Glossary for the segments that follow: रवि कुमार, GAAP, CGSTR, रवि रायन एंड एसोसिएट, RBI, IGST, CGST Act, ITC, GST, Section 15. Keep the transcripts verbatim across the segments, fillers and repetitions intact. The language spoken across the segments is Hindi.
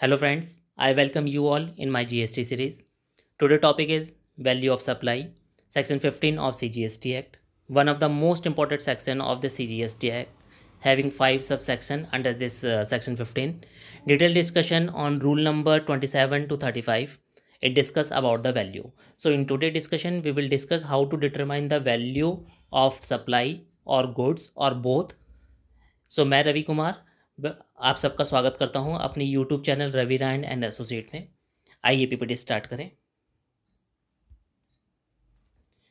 Hello friends, I welcome you all in my G S T series. Today's topic is Value of Supply, Section fifteen of C G S T Act, one of the most important section of the C G S T Act, having five subsection under this uh, Section fifteen. Detailed discussion on rule number twenty-seven to thirty-five. It discuss about the value. So in today's discussion, we will discuss how to determine the value of supply or goods or both. So मैं रवि कुमार आप सबका स्वागत करता हूं अपने YouTube channel रवि रायन एंड एसोसिएट में। आइए पीपीटी स्टार्ट करें।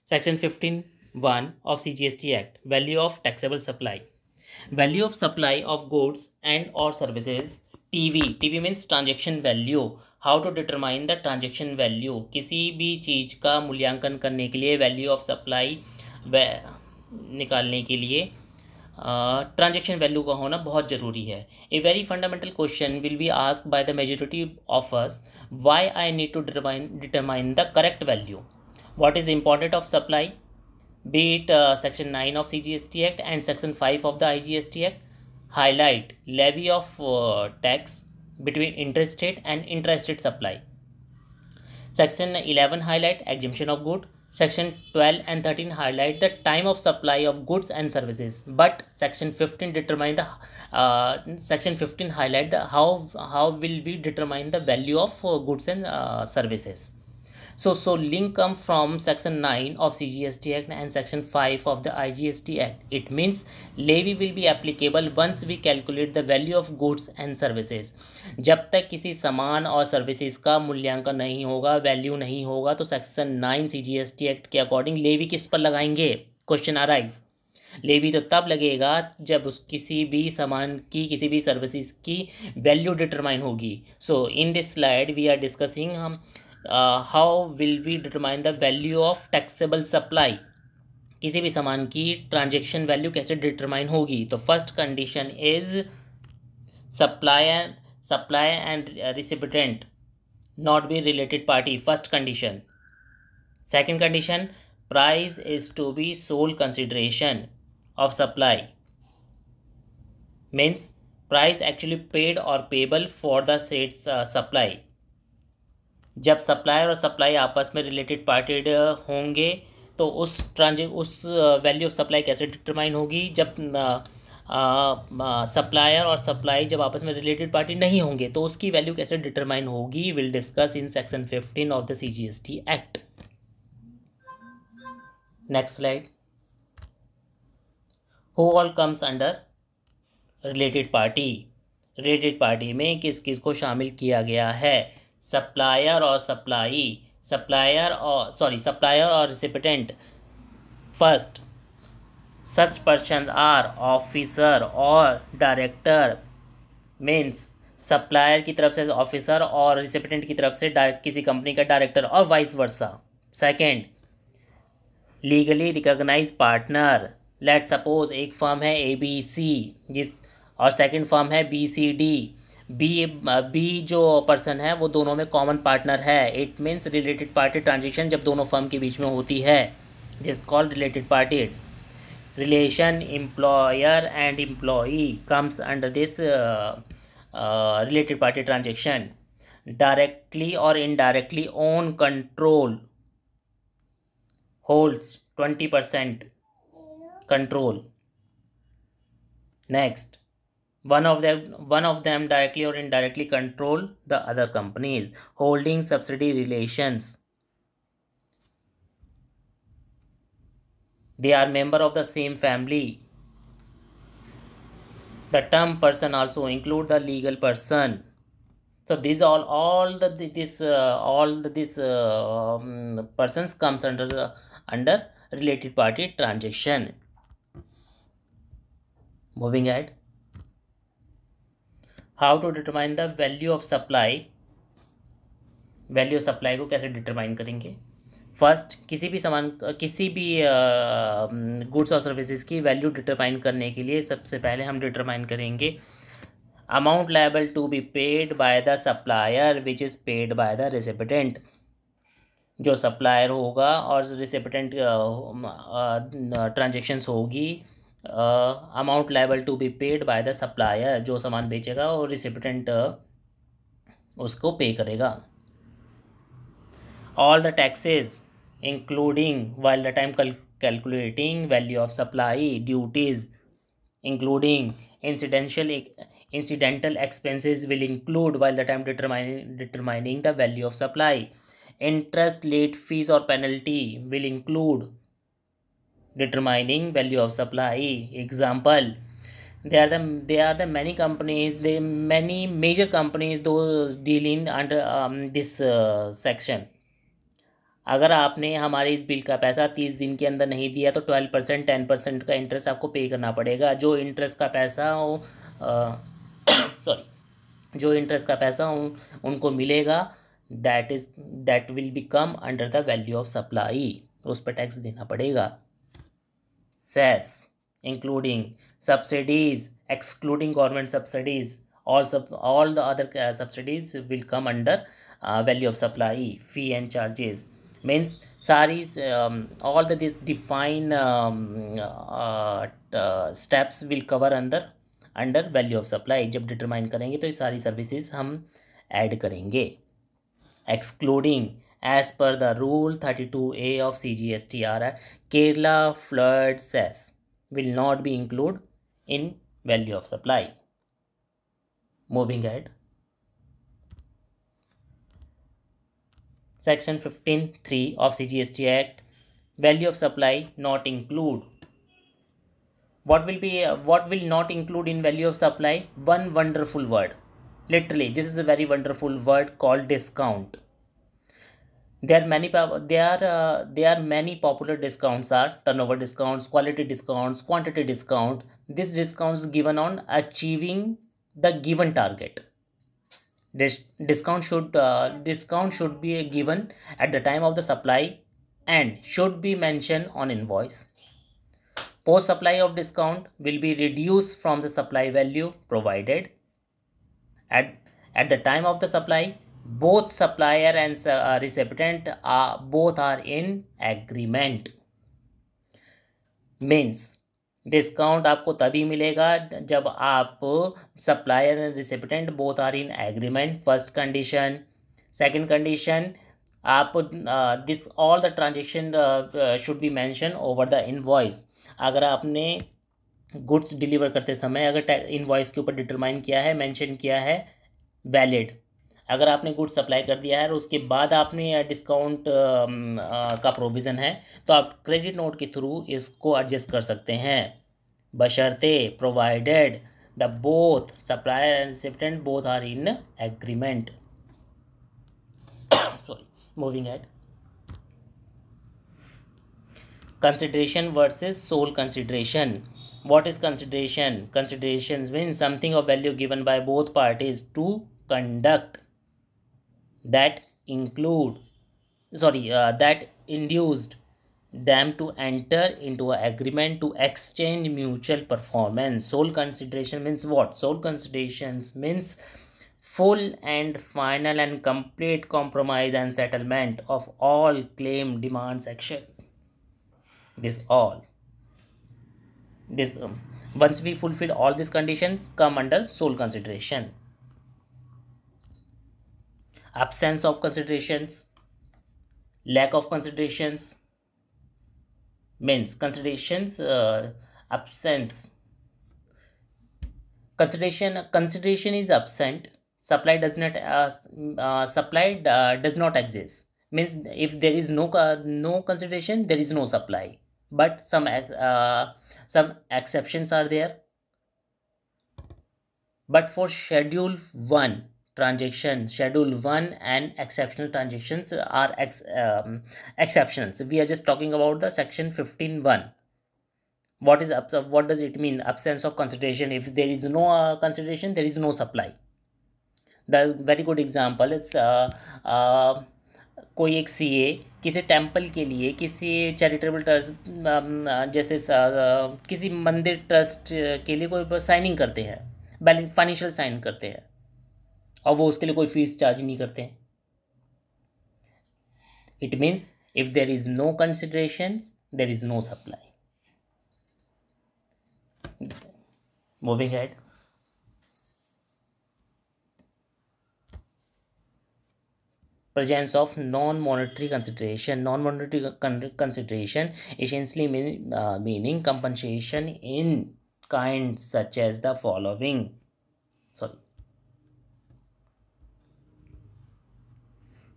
Section fifteen one of CGST act, value of taxable supply. Value of supply of goods and और services, TV, TV means transaction value. How to determine the transaction value, किसी भी चीज़ का मूल्यांकन करने के लिए वैल्यू ऑफ सप्लाई निकालने के लिए ट्रांजेक्शन वैल्यू का होना बहुत ज़रूरी है। A very fundamental question will be asked by the majority of us, why I need to determine the correct value, what is important of supply, be it section nine of C G S T act and section five of the I G S T act. Highlight levy of tax between interstate and intrastate supply. Section eleven highlight exemption of good. Section twelve and thirteen highlight the time of supply of goods and services, but Section fifteen determine the uh, Section fifteen highlight the how how will we determine the value of uh, goods and uh, services. So so link come from Section nine of C G S T Act and Section five of the I G S T Act. It means levy will be applicable once we calculate the value of goods and services. जब तक किसी सामान और सर्विसेज का मूल्यांकन नहीं होगा, वैल्यू नहीं होगा, तो Section nine C G S T Act के अकॉर्डिंग लेवी किस पर लगाएंगे? Question arise. लेवी तो तब लगेगा जब उस किसी भी सामान की, किसी भी सर्विसेज की वैल्यू डिटरमाइन होगी। So in this slide we are discussing हम how will we determine the value of taxable supply, किसी भी सामान की ट्रांजेक्शन वैल्यू कैसे डिटरमाइन होगी। तो first condition is supply and supply and recipient not be related party, first condition. Second condition, price is to be sole consideration of supply, means price actually paid और payable for the said supply. जब सप्लायर और सप्लाई आपस में रिलेटेड पार्टेड होंगे तो उस ट्रांजे उस वैल्यू ऑफ सप्लाई कैसे डिटरमाइन होगी? जब सप्लायर और सप्लाई जब आपस में रिलेटेड पार्टी नहीं होंगे तो उसकी वैल्यू कैसे डिटरमाइन होगी, will discuss in section fifteen of the CGST act. Next slide, who all comes under related party. Related party में किस किस को शामिल किया गया है? सप्लायर और सप्लाई, सप्लायर और सॉरी सप्लायर और recipient. First, such person are officer और डायरेक्टर, मीन्स सप्लायर की तरफ से ऑफिसर और रिसिपिडेंट की तरफ से किसी कंपनी का डायरेक्टर और vice versa. Second, legally recognise partner, let suppose एक फर्म है ए बी सी जिस और सेकेंड फर्म है B C D. B B जो पर्सन है वो दोनों में कॉमन पार्टनर है। It means related party transaction जब दोनों फर्म के बीच में होती है, this called related party. Relation employer and employee comes under this related party transaction. Directly और indirectly own control, holds twenty percent control. Next, One of them, one of them directly or indirectly control the other companies, holding subsidy relations. They are member of the same family. The term person also include the legal person. So these all all the this uh, all the this uh, um, persons comes under the under related party transaction. Moving ahead. How to determine the value of supply, value of supply को कैसे डिटरमाइन करेंगे? फर्स्ट, किसी भी सामान किसी भी गुड्स और सर्विसेज की वैल्यू डिटरमाइन करने के लिए सबसे पहले हम डिटरमाइन करेंगे amount liable to be paid by the supplier which is paid by the recipient. जो सप्लायर होगा और रिसिपिडेंट ट्रांजेक्शन्स होगी, amount liable to be paid by the supplier, जो सामान बेचेगा और रिसिपिडेंट उसको पे करेगा। All the taxes including while the time calculating value of supply, duties including incidental incidental expenses will include while the time determining determining the value of supply. Interest, late fees or penalty will include determining value of supply. Example, they are the they are the many companies, they many major companies those deal in under um, this uh, section. अगर आपने हमारे इस बिल का पैसा तीस दिन के अंदर नहीं दिया तो ट्वेल्व परसेंट टेन परसेंट का इंटरेस्ट आपको पे करना पड़ेगा। जो इंटरेस्ट का पैसा हो uh, सॉरी जो इंटरेस्ट का पैसा उन, उनको मिलेगा that is that will become under the value of supply, उस पर टैक्स देना पड़ेगा। Cess including subsidies excluding government subsidies, all सब all the other subsidies will come under value of supply. Fee and charges means सारी all the this define steps will cover अंदर अंडर वैल्यू ऑफ सप्लाई। जब डिटरमाइन करेंगे तो ये सारी सर्विसेज हम ऐड करेंगे। Excluding as per the rule thirty two A of C G S T R Kerala flood cess will not be include in value of supply. Moving ahead section fifteen three of C G S T act, value of supply not include. what will be uh, what will not include in value of supply? One wonderful word, literally this is a very wonderful word called discount. There are many there uh, there are many popular discounts are turnover discounts, quality discounts, quantity discount. This discounts given on achieving the given target. This discount should uh, discount should be given at the time of the supply and should be mentioned on invoice. Post supply of discount will be reduced from the supply value provided at at the time of the supply. Both supplier and uh, recipient are both are in agreement. Means discount आपको तभी मिलेगा जब आप supplier and recipient both are in agreement. First condition, second condition. आप uh, this all the transaction uh, uh, should be mentioned over the invoice. अगर आपने गुड्स डिलीवर करते समय अगर इनवॉइस के ऊपर डिटरमाइन किया है, मेंशन किया है वैलिड, अगर आपने गुड्स सप्लाई कर दिया है और उसके बाद आपने डिस्काउंट का प्रोविज़न है तो आप क्रेडिट नोट के थ्रू इसको एडजस्ट कर सकते हैं बशर्ते provided the both supplier and recipient both are in agreement. Sorry, moving ahead consideration versus sole consideration. What is consideration? Considerations means something of value given by both parties to conduct that include sorry uh, that induced them to enter into an agreement to exchange mutual performance. Sole consideration means what? Sole considerations means full and final and complete compromise and settlement of all claim, demands, action. This all this um, once we fulfill all these conditions come under sole consideration. Absence of considerations, lack of considerations means considerations uh, absence consideration consideration is absent. Supply does not uh, uh, supply uh, does not exist means if there is no uh, no consideration there is no supply. But some uh, some exceptions are there. But for schedule one transaction, schedule one and exceptional transactions are ex um, exceptions. We are just talking about the section fifteen one. What is what does it mean? Absence of consideration. If there is no uh, consideration, there is no supply. The very good example is uh, uh, कोई एक सी ए किसी टेम्पल के लिए, किसी चैरिटेबल ट्रस्ट जैसे किसी मंदिर ट्रस्ट के लिए कोई साइनिंग करते हैं, बैलेंस फाइनेंशियल साइन करते हैं और वो उसके लिए कोई फीस चार्ज नहीं करते। It means if there is no considerations there is no supply. Moving ahead presence of non-monetary consideration. Non-monetary con consideration essentially mean, uh, meaning compensation in kind such as the following. Sorry.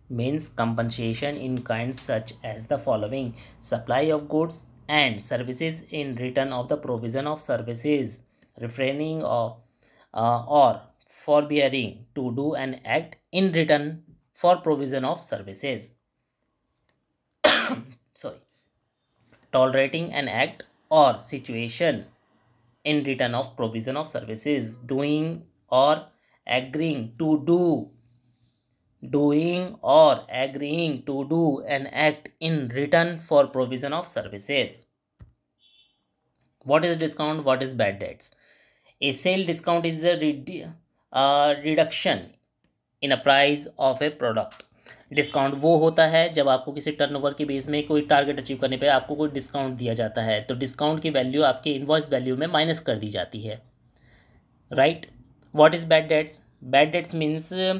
Means compensation in kind such as the following: supply of goods and services in return of the provision of services, refraining or uh, or forbearing to do an act in return for provision of services. Sorry. Tolerating an act or situation in return of provision of services. Doing or agreeing to do doing or agreeing to do an act in return for provision of services. What is discount? What is bad debts? A sale discount is a redu uh, reduction in a price of a product. Discount वो होता है जब आपको किसी टर्नओवर के बेस में कोई टारगेट अचीव करने पे आपको कोई डिस्काउंट दिया जाता है, तो डिस्काउंट की वैल्यू आपके इनवॉइस वैल्यू में माइनस कर दी जाती है, right. What is bad debts? Bad debts means uh,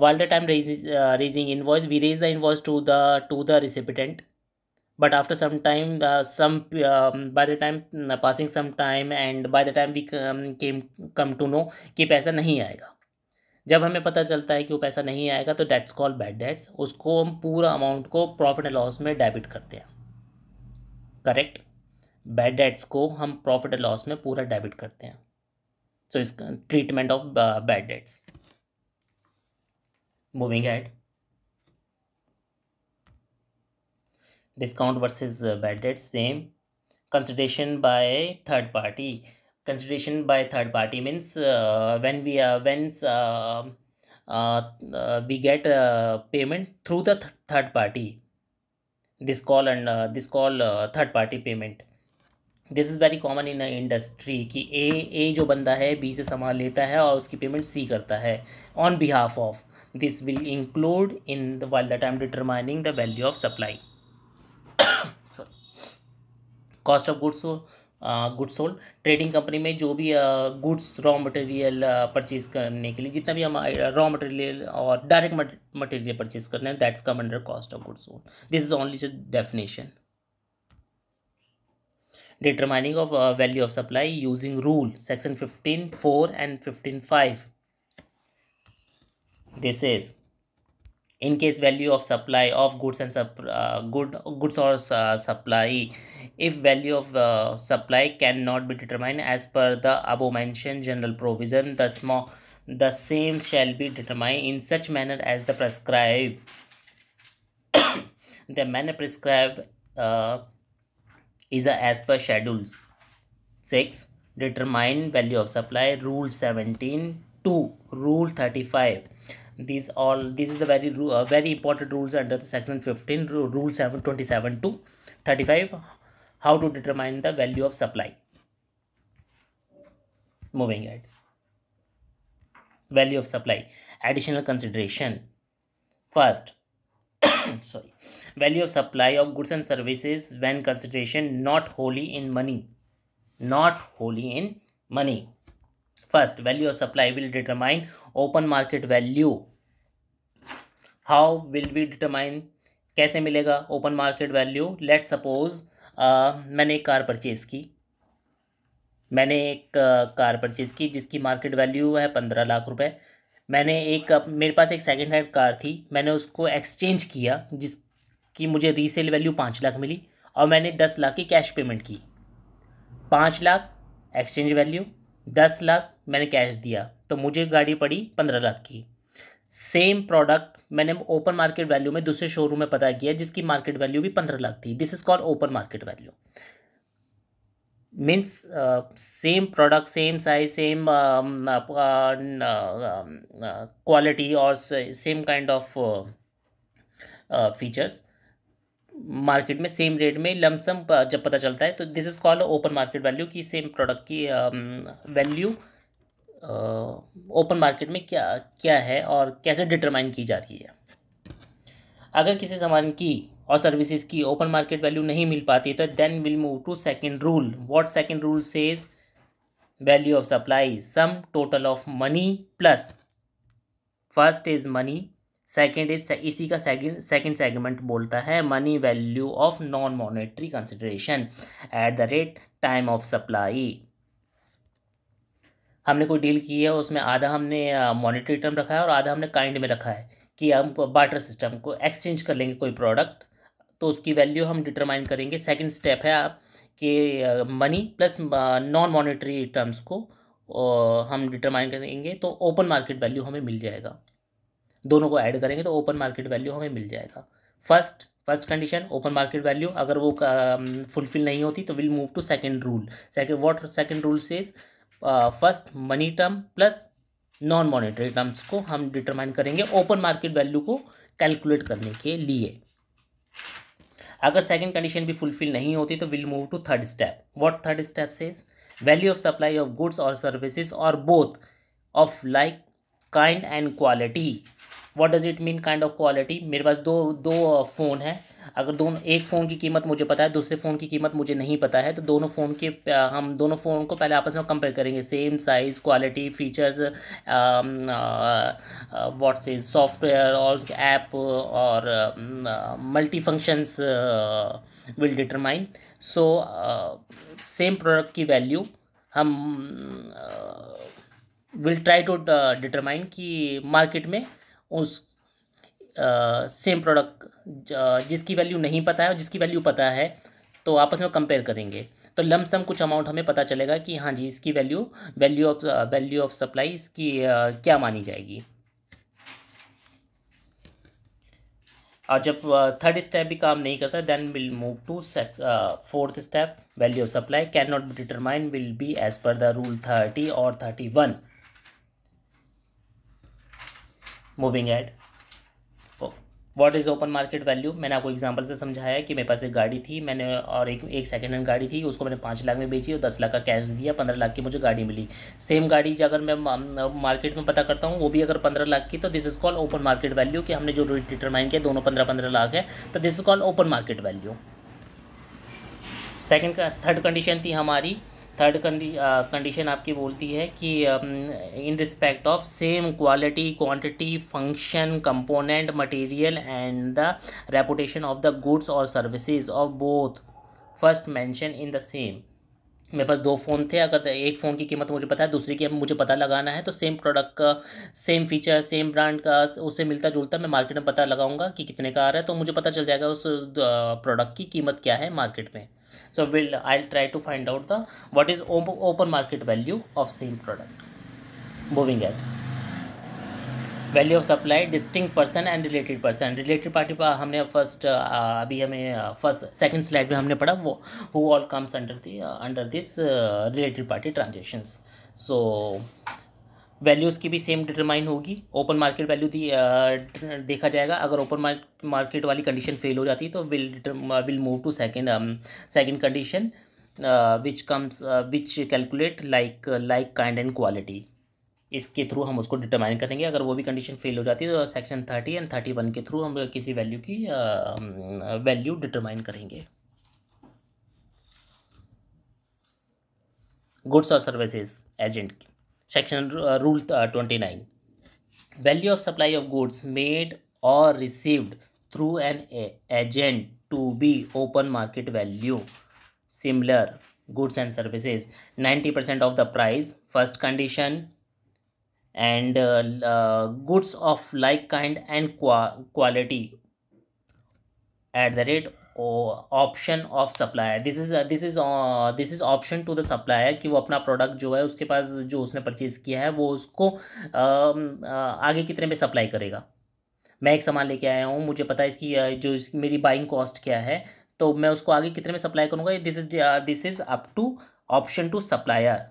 while the time raise, uh, raising invoice, we raise the invoice to the to the recipient, but after some time, uh, some um, by the time uh, passing some time and by the time we um, came come to know कि पैसा नहीं आएगा. जब हमें पता चलता है कि वो पैसा नहीं आएगा तो that's called bad debts. उसको हम पूरा अमाउंट को प्रॉफिट एंड लॉस में डेबिट करते हैं, करेक्ट. बैड डेट्स को हम प्रॉफिट एंड लॉस में पूरा डेबिट करते हैं. So it's treatment of uh, bad debts. Moving ahead. Discount versus uh, bad debts same. Consideration by third party. Consideration by third party means uh, when we uh, when uh, uh, uh, we get uh, payment through the th third party. This call and uh, this call uh, third party payment. This is very common in industry कि ए ए जो बंदा है बी से सामान लेता है और उसकी पेमेंट सी करता है on behalf of. This will include in the while the time determining the value of supply. Cost of goods goods sold. Trading company में जो भी गुड्स रॉ मटेरियल परचेज करने के लिए जितना भी हम रॉ मटेरियल और डायरेक्ट मटेरियल परचेज करते हैं that's come under cost of goods sold. This is only just definition. Determining of uh, value of supply using rule section fifteen four and fifteen five. This is in case value of supply of goods and sup uh, good goods or uh, supply, if value of uh, supply cannot be determined as per the above mentioned general provision, the small the same shall be determined in such manner as the prescribed. The manner prescribed uh, is a as per schedules six. Determine value of supply rule seventeen to rule thirty-five. These all these is the very uh, very important rules under the section fifteen rule seven twenty seven to thirty five. How to determine the value of supply? Moving ahead. Value of supply additional consideration. First. Sorry. Value of supply of goods and services when consideration not wholly in money. Not wholly in money. First, value of supply will determine open market value. How will we determine? कैसे मिलेगा open market value? Let's suppose uh, मैंने एक कार परचेज की मैंने एक uh, कार परचेज की जिसकी मार्केट वैल्यू है पंद्रह लाख रुपए. मैंने एक मेरे पास एक सेकेंड हैंड कार थी, मैंने उसको एक्सचेंज किया जिसकी मुझे रीसेल वैल्यू पाँच लाख मिली और मैंने दस लाख की कैश पेमेंट की. पाँच लाख एक्सचेंज वैल्यू, दस लाख मैंने कैश दिया तो मुझे गाड़ी पड़ी पंद्रह लाख की. सेम प्रोडक्ट मैंने ओपन मार्केट वैल्यू में दूसरे शोरूम में पता किया जिसकी मार्केट वैल्यू भी पंद्रह लाख थी. This is called open market value. Means same product same size same quality और same kind of features market में सेम रेट में लमसम जब पता चलता है तो this is called open market value की सेम प्रोडक्ट की वैल्यू ओपन मार्केट में क्या क्या है और कैसे डिटरमाइन की जा रही है. अगर किसी सामान की और सर्विसेज की ओपन मार्केट वैल्यू नहीं मिल पाती तो then will move to second rule. What second rule says? Value of supply sum total of money plus. First is money, second is, इसी का सेकेंड सेकेंड सेगमेंट बोलता है money value of non monetary consideration at the rate time of supply. हमने कोई डील की है, उसमें आधा हमने मॉनेटरी टर्म रखा है और आधा हमने काइंड में रखा है कि हम बार्टर सिस्टम को एक्सचेंज कर लेंगे कोई प्रोडक्ट, तो उसकी वैल्यू हम डिटरमाइन करेंगे। सेकेंड स्टेप है कि money plus non monetary terms को हम डिटरमाइन करेंगे तो ओपन मार्केट वैल्यू हमें मिल जाएगा। दोनों को ऐड करेंगे तो ओपन मार्केट वैल्यू हमें मिल जाएगा। First first condition open market value, अगर वो फुलफिल नहीं होती तो will move to second rule. Second what second rule says first money term plus non monetary terms को हम डिटरमाइन करेंगे ओपन मार्केट वैल्यू को कैलकुलेट करने के लिए। अगर सेकंड कंडीशन भी फुलफिल नहीं होती तो will move to third step. What third step says value of supply of goods और सर्विसेज और both of like kind and quality. What does it mean kind of quality? मेरे पास दो दो फ़ोन है, अगर दोनों एक फ़ोन की कीमत मुझे पता है, दूसरे फ़ोन की कीमत मुझे नहीं पता है, तो दोनों फ़ोन के हम दोनों फ़ोन को पहले आपस में कंपेयर करेंगे। Same size, quality, features, what's is software और ऐप और multi functions will determine. So same product की वैल्यू हम विल ट्राई टू डिटरमाइन कि मार्केट में उस सेम uh, प्रोडक्ट जिसकी वैल्यू नहीं पता है और जिसकी वैल्यू पता है तो आपस में कंपेयर करेंगे, तो लमसम कुछ अमाउंट हमें पता चलेगा कि हाँ जी इसकी value value of value of supply इसकी uh, क्या मानी जाएगी। और जब थर्ड uh, स्टेप भी काम नहीं करता then will move to fourth step. Value of supply can not be determine will be as per the rule thirty और thirty one moving ahead. What is open market value? मैंने आपको एग्जांपल से समझाया कि मेरे पास एक गाड़ी थी मैंने और एक एक सेकेंड हैंड गाड़ी थी, उसको मैंने पाँच लाख में बेची और दस लाख का कैश दिया, पंद्रह लाख की मुझे गाड़ी मिली। सेम गाड़ी जो अगर मैं मार्केट में पता करता हूँ वो भी अगर पंद्रह लाख की, तो this is called open market value कि हमने जो रेट डिटरमाइन किया दोनों पंद्रह पंद्रह लाख है, तो this is called open market value. Second का थर्ड कंडीशन थी हमारी, थर्ड कंडीशन आपकी बोलती है कि in respect of same quality, quantity, function, component, material and the reputation of the goods और services of both first mention in the same. मेरे पास दो फ़ोन थे, अगर एक फ़ोन की कीमत मुझे पता है, दूसरे की मुझे पता लगाना है, तो सेम प्रोडक्ट का, सेम फीचर, सेम ब्रांड का, उससे मिलता जुलता मैं मार्केट में पता लगाऊंगा कि कितने का आ रहा है, तो मुझे पता चल जाएगा उस प्रोडक्ट की कीमत क्या है मार्केट में। So will I try to find out the what is open market value of same product. Moving at value of supply distinct person and related person. Related party पर हमने फर्स्ट अभी हमें फर्स्ट सेकंड स्लाइड में हमने पढ़ा वो who all comes under the under this related party transactions. So values की भी सेम डिटरमाइन होगी, ओपन मार्केट वैल्यू देखा जाएगा। अगर ओपन मार्केट वाली कंडीशन फेल हो जाती तो will will move to second second condition which comes which calculate like like kind and quality. इसके थ्रू हम उसको डिटरमाइन करेंगे, अगर वो भी कंडीशन फेल हो जाती है तो section thirty and thirty one के थ्रू हम किसी वैल्यू की वैल्यू uh, डिटरमाइन करेंगे। गुड्स और services agent section rule twenty nine value of supply of goods made और received through an agent to be open market value similar goods and services ninety percent of the price first condition and uh, uh, goods of like kind and qua quality at the rate or option of supplier. this is uh, this is uh, this is option to the supplier कि वो अपना प्रोडक्ट जो है उसके पास जो उसने परचेज किया है वो उसको uh, uh, आगे कितने में सप्लाई करेगा। मैं एक सामान लेके आया हूँ, मुझे पता है इसकी uh, जो इसकी मेरी बाइंग कॉस्ट क्या है, तो मैं उसको आगे कितने में सप्लाई करूँगा। This is this is up to option to supplier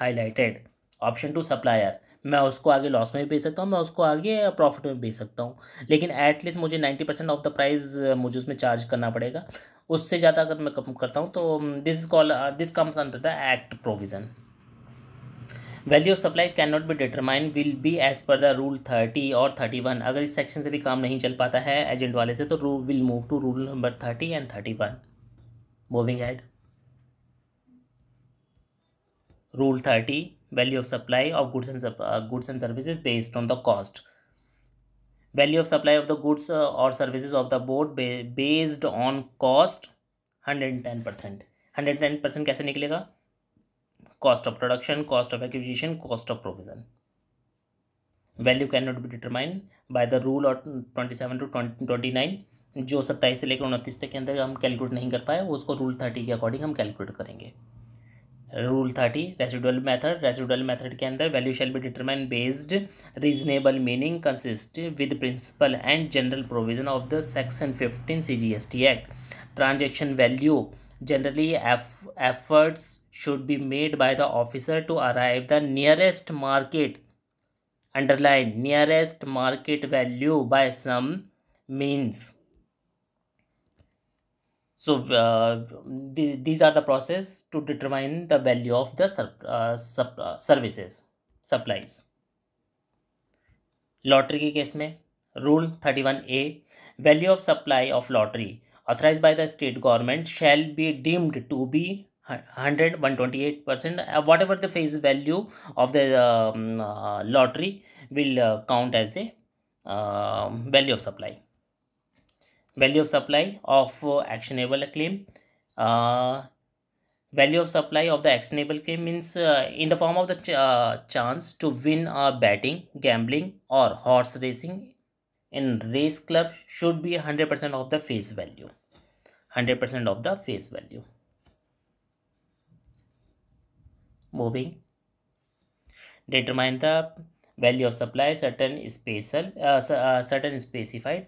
highlighted option to supplier. मैं उसको आगे लॉस में भी बेच सकता हूँ, मैं उसको आगे प्रॉफिट में बेच सकता हूँ, लेकिन एटलीस्ट मुझे ninety percent of the price मुझे उसमें चार्ज करना पड़ेगा। उससे ज़्यादा अगर मैं कम करता हूँ तो this is called this comes under the act provision. Value of supply can not be determine will be as per the rule thirty और थर्टी वन। अगर इस सेक्शन से भी काम नहीं चल पाता है एजेंट वाले से तो rule will move to rule number thirty and thirty one. Moving ahead rule thirty value of supply of goods and goods and services based on the cost. value of supply of the goods or services of the board based on cost one hundred ten percent. one hundred ten percent कैसे निकलेगा? cost of production, cost of acquisition, cost of provision. Value can not be determine by the rule और twenty seven to twenty nine जो सत्ताईस से लेकर उनतीस तक के अंदर हम कैलकुलेट नहीं कर पाए, उसको रूल थर्टी के अकॉर्डिंग हम कैलकुलेट करेंगे. Rule thirty residual method. Residual method के अंदर value shall be determine based reasonable meaning consist with principle and general provision of the section fifteen C G S T act. Transaction value generally eff efforts should be made by the officer to arrive the nearest market, underline nearest market value, by some means. So uh, th these are the process to determine the value of the uh, sup uh, services supplies. Lottery के केस में rule thirty one A, value of supply of lottery authorized by the state government shall be deemed to be one hundred, one hundred twenty-eight percent. Whatever the face value of the um, uh, lottery will uh, count as a uh, value of supply. Value of supply of uh, actionable claim. Uh, value of supply of the actionable claim means uh, in the form of the ch uh, chance to win a betting, gambling, or horse racing in race club should be one hundred percent of the face value. one hundred percent of the face value. Moving. Determine the value of supply certain special uh, uh, certain specified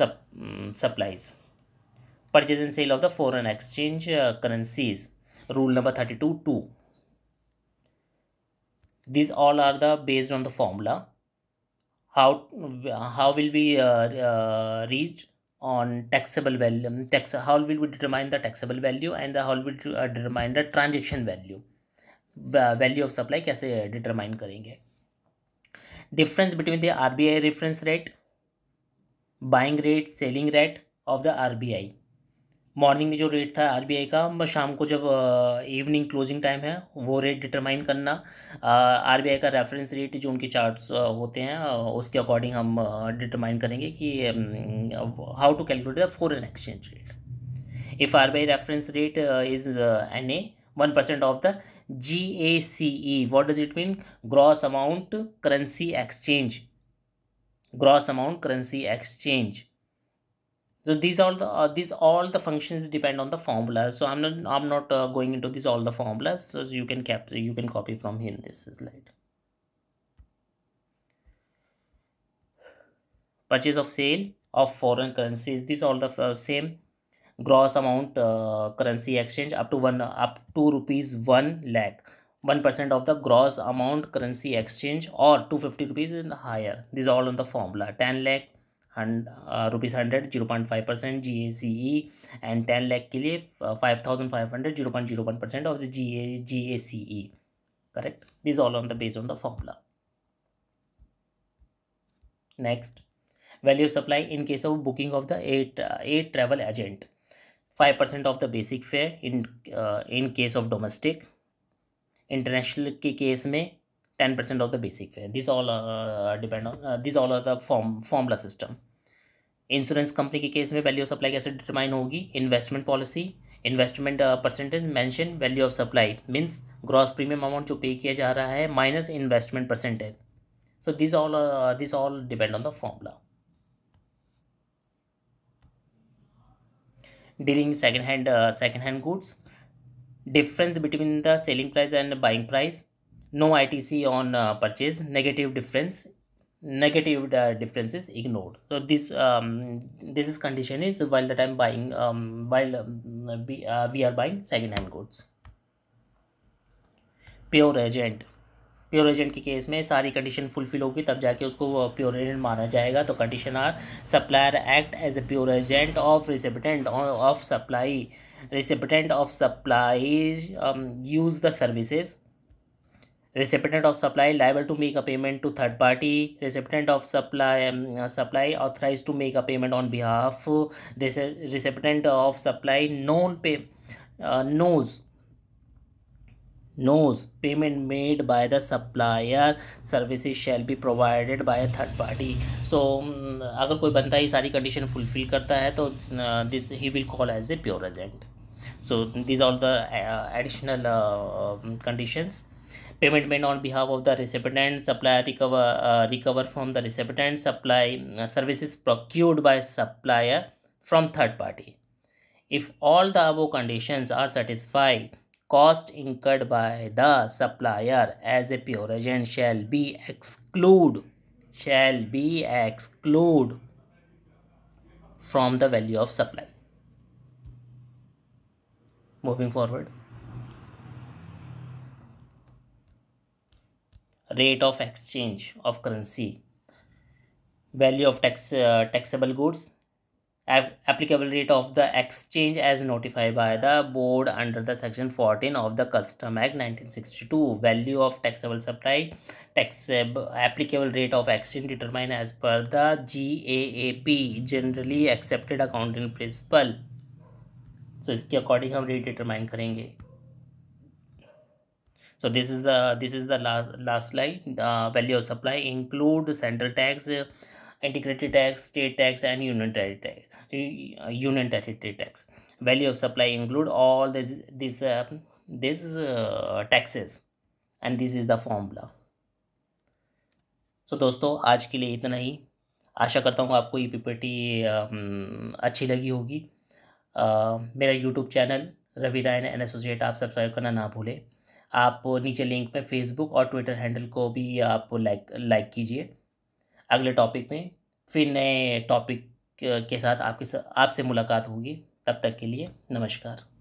sub, um, supplies. Purchase and sale of the foreign exchange uh, currencies. Rule number thirty-two two. These all are the based on the formula. How how will we uh, uh, reached on taxable value? Tax how will we determine the taxable value and the how will we uh, determine the transaction value? Uh, value of supply कैसे determine करेंगे? Difference between the R B I reference rate, buying rate, selling rate of the R B I. Morning में जो रेट था आरबीआई का, शाम को जब इवनिंग क्लोजिंग टाइम है वो रेट डिटरमाइन करना. आरबीआई का रेफरेंस रेट जो उनके चार्ट्स होते हैं उसके अकॉर्डिंग हम डिटरमाइन करेंगे कि how to calculate the foreign exchange rate. If RBI reference rate is an a one percent of the G A C E. What does it mean? Gross amount currency exchange. Gross amount currency exchange. So these all the uh, these all the functions depend on the formula. So I'm not I'm not uh, going into these all the formulas. So you can cap you can copy from here in this slide. Purchase of sale of foreign currencies. These all the uh, same. Gross amount uh, currency exchange up to one up to rupees one lakh. One percent of the gross amount currency exchange or two fifty rupees and higher. These all on the formula. Ten lakh. हंड rupees hundred zero point five percent G A C E and ten lakh के लिए five thousand five hundred zero point zero one percent of the G A G A C E. Correct. This all on the base on the formula. Next value supply in case of booking of the at at travel agent. Five percent of the basic fare in in case of domestic. International के केस में ten percent of the basic fare. This all depend on this all are the form formula system. Insurance company के केस में वैल्यू ऑफ सप्लाई कैसे डिटरमाइन होगी? Investment policy, investment percentage mention value of supply means gross premium amount जो पे किया जा रहा है minus investment percentage. So this all this all depend on the formula. Dealing second hand second hand goods. Difference between the selling price and buying price. No I T C on uh, purchase. Negative difference. Negative uh, difference is ignored. So this um, this is condition is while the time buying um, while um, we uh, we are buying second hand goods. Pure agent. Pure agent के केस में सारी condition fulfill होगी तब जाके उसको pure agent माना जाएगा. तो condition are supplier act as a pure agent of recipient of supply. Recipient of supply um, use the services. Recipient of supply liable to make a payment to third party. Recipient of supply um, supply authorized to make a payment on behalf. Recipient of supply known pay uh, knows knows payment made by the supplier, services shall be provided by a third party. So अगर कोई बनता है ये सारी condition fulfill करता है तो this he will call as a pure agent. So these are the uh, additional uh, conditions. Payment made on behalf of the recipient, supplier recover uh, recover from the recipient, supply uh, services procured by supplier from third party. If all the above conditions are satisfied, cost incurred by the supplier as a pure agent shall be excluded shall be excluded from the value of supply. Moving forward, rate of exchange of currency, value of tax uh, taxable goods, applicable rate of the exchange as notified by the board under the section fourteen of the Custom Act nineteen sixty-two, value of taxable supply, taxable applicable rate of exchange determined as per the G A A P, generally accepted accounting principle. So इसके अकॉर्डिंग हम रेट डिटरमाइन करेंगे. So this is the this is the last last slide. Uh, value of supply include central tax, integrated tax, state tax, and union territory tax. Union territory tax. Value of supply include all this this uh, this uh, taxes, and this is the formula. So दोस्तों आज के लिए इतना ही. आशा करता हूँ आपको ये पीपीटी अच्छी लगी होगी. Uh, मेरा YouTube channel रवि रायन एंड एसोसिएट आप सब्सक्राइब करना ना भूलें. आप नीचे लिंक पे फेसबुक और ट्विटर हैंडल को भी आप लाइक लाइक कीजिए. अगले टॉपिक में फिर नए टॉपिक के साथ आपके आपसे मुलाकात होगी. तब तक के लिए नमस्कार.